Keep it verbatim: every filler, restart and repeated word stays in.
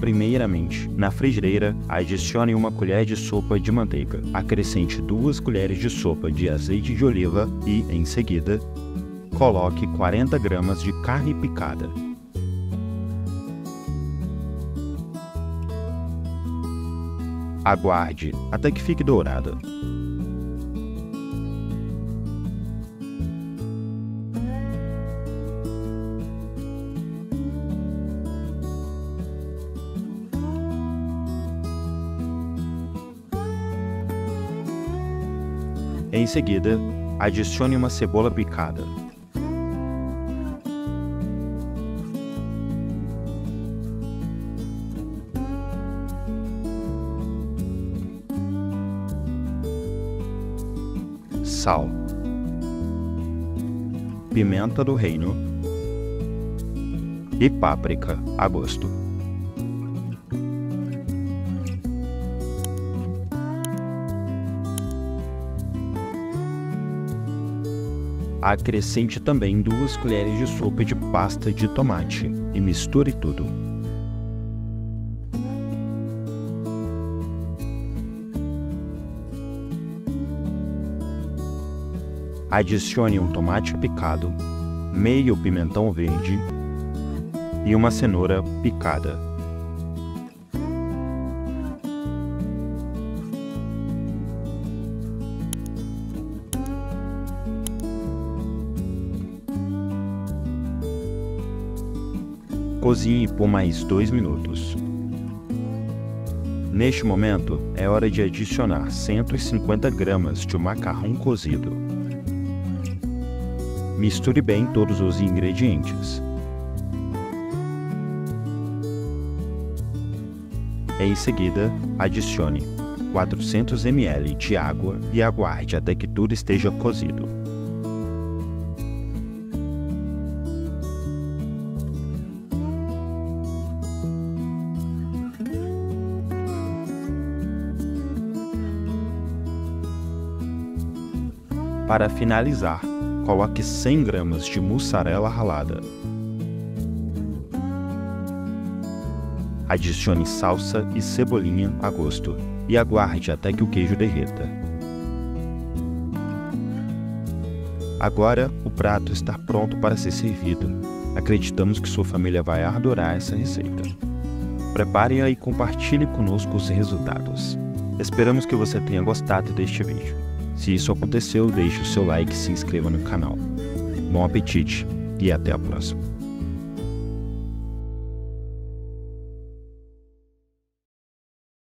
Primeiramente, na frigideira, adicione uma colher de sopa de manteiga, acrescente duas colheres de sopa de azeite de oliva e, em seguida, coloque quarenta gramas de carne picada. Aguarde até que fique dourada. Em seguida, adicione uma cebola picada. Sal, pimenta do reino e páprica a gosto. Acrescente também duas colheres de sopa de pasta de tomate e misture tudo. Adicione um tomate picado, meio pimentão verde e uma cenoura picada. Cozinhe por mais dois minutos. Neste momento, é hora de adicionar cento e cinquenta gramas de macarrão cozido. Misture bem todos os ingredientes. Em seguida, adicione quatrocentos mililitros de água e aguarde até que tudo esteja cozido. Para finalizar, coloque cem gramas de mussarela ralada. Adicione salsa e cebolinha a gosto e aguarde até que o queijo derreta. Agora, o prato está pronto para ser servido. Acreditamos que sua família vai adorar essa receita. Prepare-a e compartilhe conosco os resultados. Esperamos que você tenha gostado deste vídeo. Se isso aconteceu, deixe o seu like e se inscreva no canal. Bom apetite e até a próxima!